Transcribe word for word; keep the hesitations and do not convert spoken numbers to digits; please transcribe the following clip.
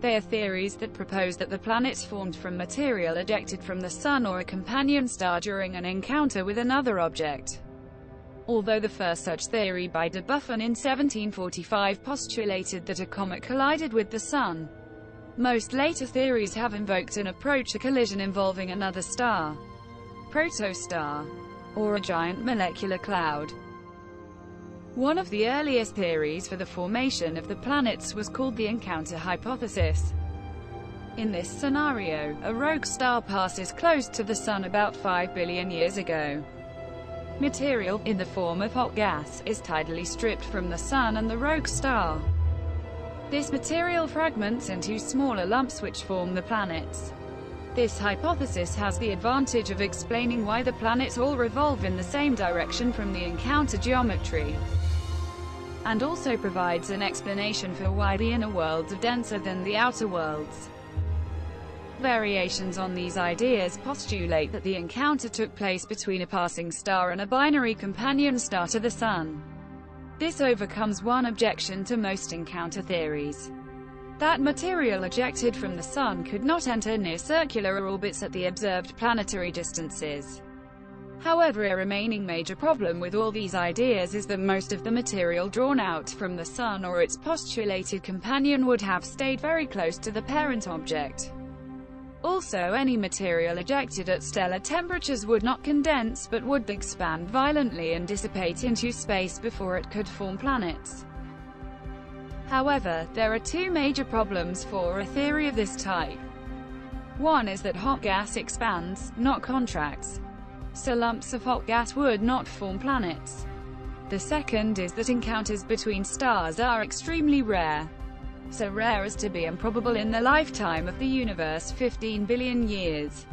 They are theories that propose that the planets formed from material ejected from the Sun or a companion star during an encounter with another object. Although the first such theory by de Buffon in seventeen forty-five postulated that a comet collided with the Sun, most later theories have invoked an approach to collision involving another star, protostar, or a giant molecular cloud. One of the earliest theories for the formation of the planets was called the encounter hypothesis. In this scenario, a rogue star passes close to the Sun about five billion years ago. Material, in the form of hot gas, is tidally stripped from the Sun and the rogue star. This material fragments into smaller lumps which form the planets. This hypothesis has the advantage of explaining why the planets all revolve in the same direction from the encounter geometry, and also provides an explanation for why the inner worlds are denser than the outer worlds. Variations on these ideas postulate that the encounter took place between a passing star and a binary companion star to the Sun. This overcomes one objection to most encounter theories: that material ejected from the Sun could not enter near circular orbits at the observed planetary distances. However, a remaining major problem with all these ideas is that most of the material drawn out from the Sun or its postulated companion would have stayed very close to the parent object. Also, any material ejected at stellar temperatures would not condense but would expand violently and dissipate into space before it could form planets. However, there are two major problems for a theory of this type. One is that hot gas expands, not contracts, so lumps of hot gas would not form planets. The second is that encounters between stars are extremely rare, so rare as to be improbable in the lifetime of the universe, fifteen billion years.